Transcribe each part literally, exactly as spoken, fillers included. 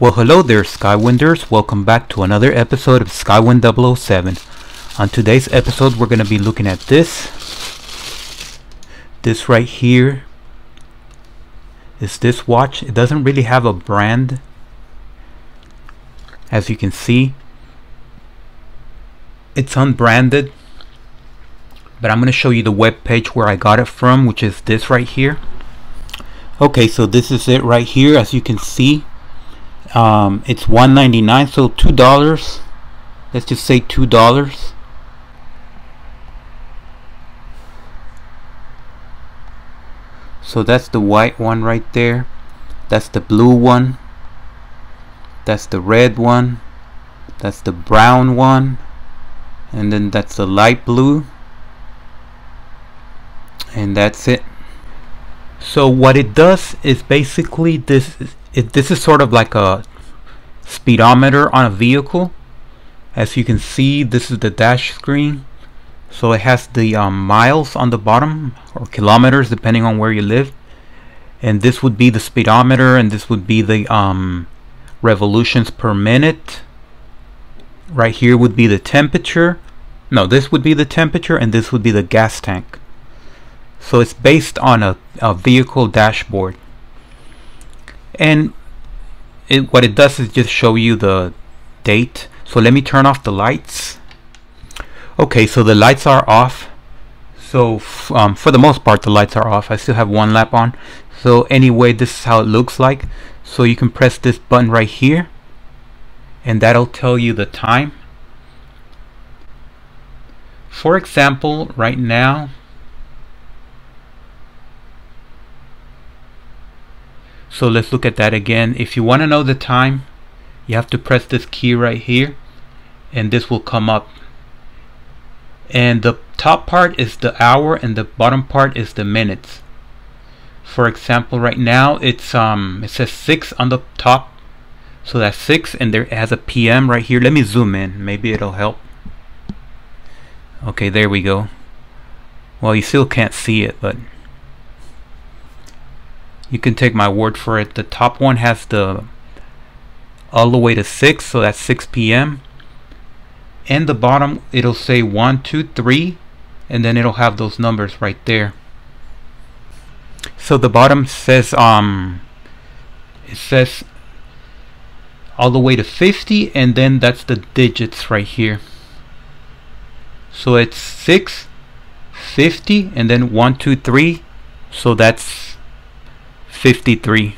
Well, hello there, Skywinders. Welcome back to another episode of Skywind double oh seven. On today's episode, we're going to be looking at this. This right here is this watch. It doesn't really have a brand, as you can see. It's unbranded, but I'm going to show you the web page where I got it from, which is this right here. Okay, so this is it right here, as you can see. Um, it's one ninety-nine, so two dollars. Let's just say two dollars. So that's the white one right there. That's the blue one. That's the red one. That's the brown one. And then that's the light blue. And that's it. So what it does is basically this it, this is sort of like a speedometer on a vehicle. As you can see, this is the dash screen, so it has the um, miles on the bottom, or kilometers depending on where you live, and this would be the speedometer, and this would be the um, revolutions per minute. Right here would be the temperature. No, this would be the temperature, and this would be the gas tank. So it's based on a, a vehicle dashboard, and it, what it does is just show you the date. So let me turn off the lights. Okay, so the lights are off. So f um, for the most part, the lights are off. I still have one lap on. So anyway, this is how it looks like. So you can press this button right here, and that'll tell you the time. For example, right now, so let's look at that again. If you want to know the time, you have to press this key right here, and this will come up. And the top part is the hour, and the bottom part is the minutes. For example, right now it's um it says six on the top, so that's six, and there it has a P M right here. Let me zoom in, maybe it'll help. Okay, there we go. Well, you still can't see it, but you can take my word for it. The top one has the all the way to six, so that's six P M And the bottom, it'll say one, two, three, and then it'll have those numbers right there. So the bottom says um it says all the way to fifty, and then that's the digits right here. So it's six, fifty, and then one, two, three, so that's fifty-three.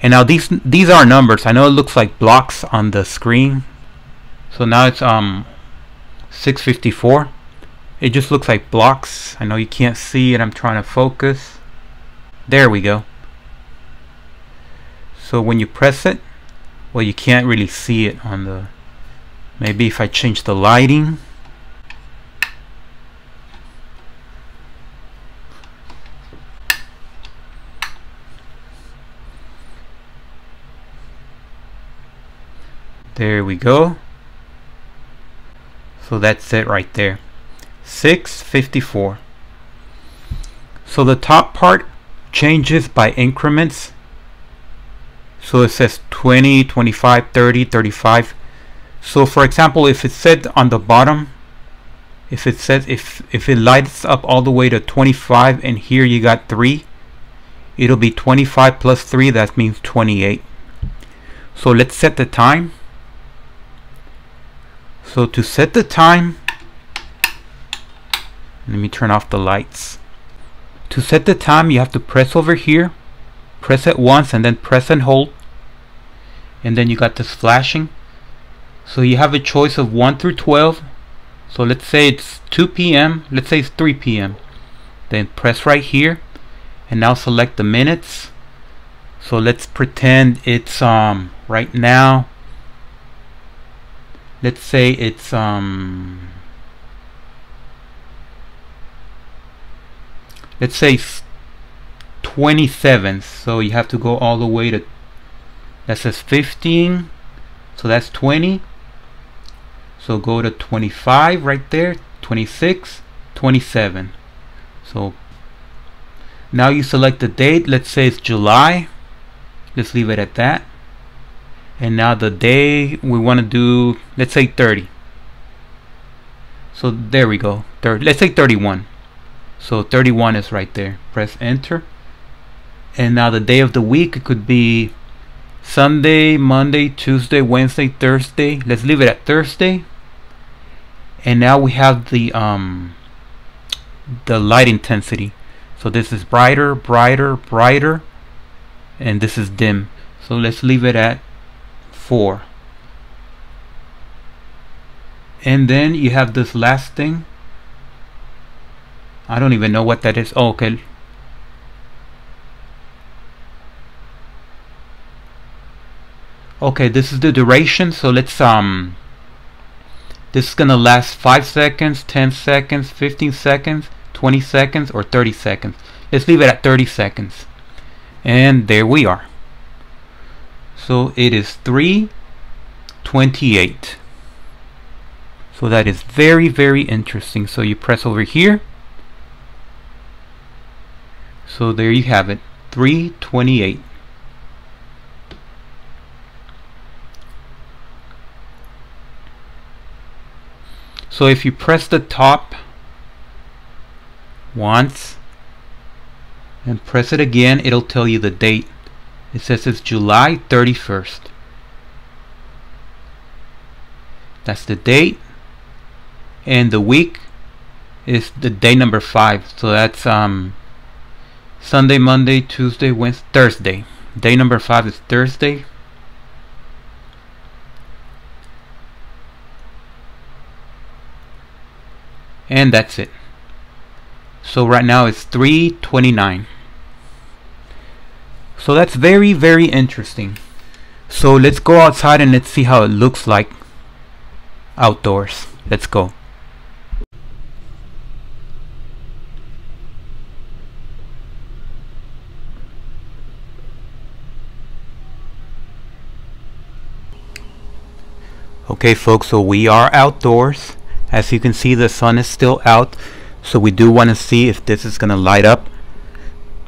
And now these these are numbers. I know it looks like blocks on the screen. So now it's um six fifty-four. It just looks like blocks. I know you can't see it. I'm trying to focus. There we go. So when you press it, well, you can't really see it on the, maybe if I change the lighting. There we go. So that's it right there. six fifty-four. So the top part changes by increments. So it says twenty, twenty-five, thirty, thirty-five. So for example, if it said on the bottom, if it says if if it lights up all the way to twenty-five, and here you got three, it'll be twenty-five plus three, that means twenty-eight. So let's set the time. So to set the time, let me turn off the lights. To set the time, you have to press over here, press it once, and then press and hold, and then you got this flashing. So you have a choice of one through twelve. So let's say it's two P M let's say it's three P M Then press right here, and now select the minutes. So let's pretend it's um right now, let's say it's um let's say twenty-seven, so you have to go all the way to, that says fifteen, so that's twenty, so go to twenty-five right there, twenty-six, twenty-seven. So now you select the date. Let's say it's July, let's leave it at that. And now the day we want to do, let's say thirty. So there we go. thirty, let's say thirty-one. So thirty-one is right there. Press enter. And now the day of the week, it could be Sunday, Monday, Tuesday, Wednesday, Thursday. Let's leave it at Thursday. And now we have the um the light intensity. So this is brighter, brighter, brighter, and this is dim. So let's leave it at four. And then you have this last thing. I don't even know what that is. Oh, okay. Okay, this is the duration. So let's um this is gonna last five seconds, ten seconds, fifteen seconds, twenty seconds, or thirty seconds. Let's leave it at thirty seconds. And there we are. So it is three twenty-eight. So that is very, very interesting. So you press over here. So there you have it, three twenty-eight. So if you press the top once and press it again, it'll tell you the date. It says it's July thirty-first. That's the date. And the week is the day number five. So that's um Sunday, Monday, Tuesday, Wednesday, Thursday. Day number five is Thursday. And that's it. So right now it's three twenty-nine. So that's very, very interesting. So let's go outside and let's see how it looks like outdoors. Let's go. Okay folks, so we are outdoors. As you can see, the sun is still out, so we do want to see if this is going to light up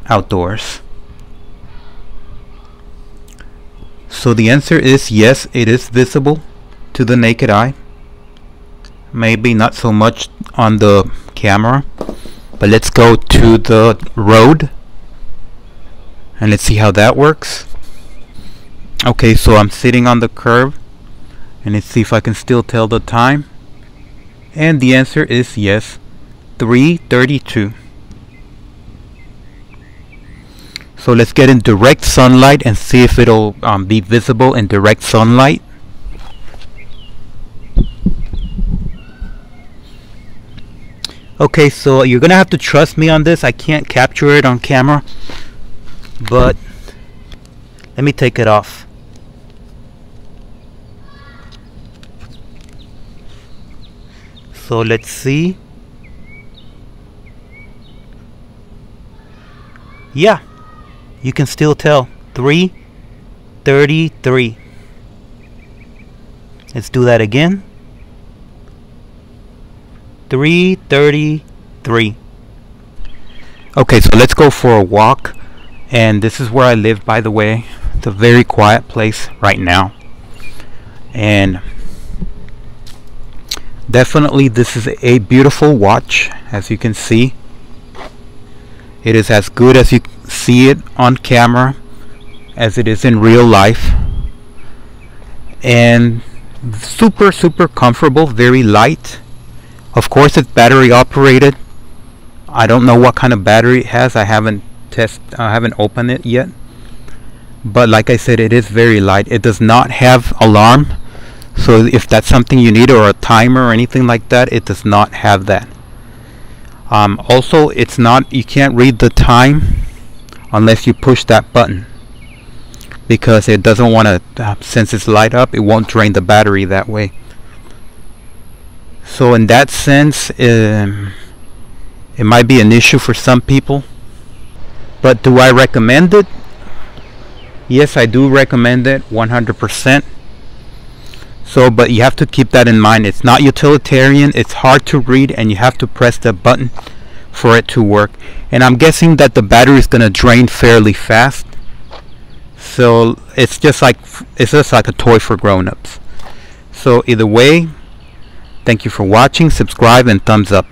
outdoors. So the answer is yes, it is visible to the naked eye. Maybe not so much on the camera, but let's go to the road and let's see how that works. Okay, so I'm sitting on the curb and let's see if I can still tell the time. And the answer is yes, three thirty-two. So let's get in direct sunlight and see if it'll um, be visible in direct sunlight. Okay, so you're gonna have to trust me on this. I can't capture it on camera, but let me take it off. So let's see. Yeah, you can still tell. three thirty-three. Let's do that again. three thirty-three. Okay, so let's go for a walk. And this is where I live, by the way. It's a very quiet place right now. And definitely this is a beautiful watch. As you can see, it is as good as you see it on camera as it is in real life, and super super comfortable, very light. Of course it's battery operated. I don't know what kind of battery it has. I haven't test I haven't opened it yet, but like I said, it is very light. It does not have alarm. So if that's something you need, or a timer or anything like that, it does not have that. Um, also, it's not, you can't read the time unless you push that button, because it doesn't want to, uh, since it's light up, it won't drain the battery that way. So in that sense, um, it might be an issue for some people. But do I recommend it? Yes, I do recommend it one hundred percent. So, but you have to keep that in mind. It's not utilitarian, it's hard to read, and you have to press the button for it to work. And I'm guessing that the battery is going to drain fairly fast. So it's just like it's just like a toy for grown-ups. So either way, thank you for watching, subscribe and thumbs up.